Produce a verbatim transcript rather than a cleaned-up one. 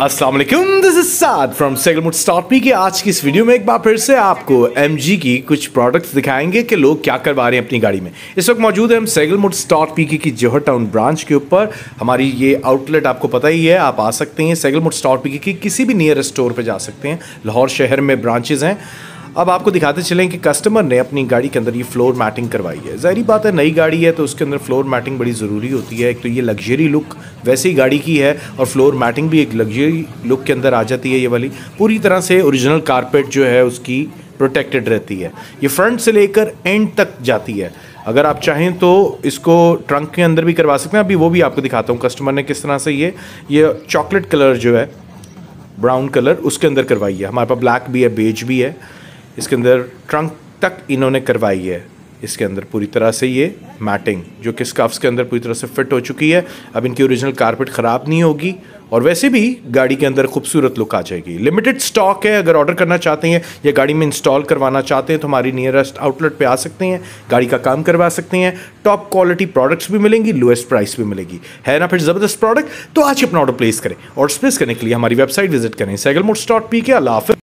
अस्सलाम वालेकुम, this is Saad from Sehgal motors PK. आज की इस वीडियो में एक बार फिर से आपको एमजी की कुछ प्रोडक्ट्स दिखाएंगे कि लोग क्या करवा रहे हैं अपनी गाड़ी में। इस वक्त मौजूद है हम सेगल मोटर्स पीके की जोहर टाउन ब्रांच के ऊपर। हमारी ये आउटलेट आपको पता ही है, आप आ सकते हैं सेगल मोटर्स पीके की किसी भी नियर स्टोर पर जा सकते हैं। लाहौर शहर में ब्रांचेज़ हैं। अब आपको दिखाते चलें कि कस्टमर ने अपनी गाड़ी के अंदर ये फ्लोर मैटिंग करवाई है। ज़ाहिर बात है, नई गाड़ी है तो उसके अंदर फ्लोर मैटिंग बड़ी ज़रूरी होती है। एक तो ये लग्जरी लुक वैसे ही गाड़ी की है और फ्लोर मैटिंग भी एक लग्जरी लुक के अंदर आ जाती है। ये वाली पूरी तरह से ओरिजिनल कारपेट जो है उसकी प्रोटेक्टेड रहती है, ये फ्रंट से लेकर एंड तक जाती है। अगर आप चाहें तो इसको ट्रंक के अंदर भी करवा सकते हैं। अभी वो भी आपको दिखाता हूँ कस्टमर ने किस तरह से ये ये चॉकलेट कलर जो है, ब्राउन कलर, उसके अंदर करवाई है। हमारे पास ब्लैक भी है, बेज भी है। इसके अंदर ट्रंक तक इन्होंने करवाई है। इसके अंदर पूरी तरह से ये मैटिंग जो कि स्कर्फ्स के अंदर पूरी तरह से फिट हो चुकी है। अब इनकी ओरिजिनल कारपेट ख़राब नहीं होगी और वैसे भी गाड़ी के अंदर खूबसूरत लुक आ जाएगी। लिमिटेड स्टॉक है, अगर ऑर्डर करना चाहते हैं या गाड़ी में इंस्टॉल करवाना चाहते हैं तो हमारी नियरेस्ट आउटलेट पे आ सकते हैं, गाड़ी का काम करवा सकते हैं। टॉप क्वालिटी प्रोडक्ट्स भी मिलेंगी, लोएस्ट प्राइस भी मिलेगी, है ना? फिर ज़बरदस्त प्रोडक्ट। तो आज अपना ऑर्डर प्लेस करें। ऑर्डर प्लेस करने के लिए हमारी वेबसाइट विजिट करें, सेगल मोटर्स डॉट पीके।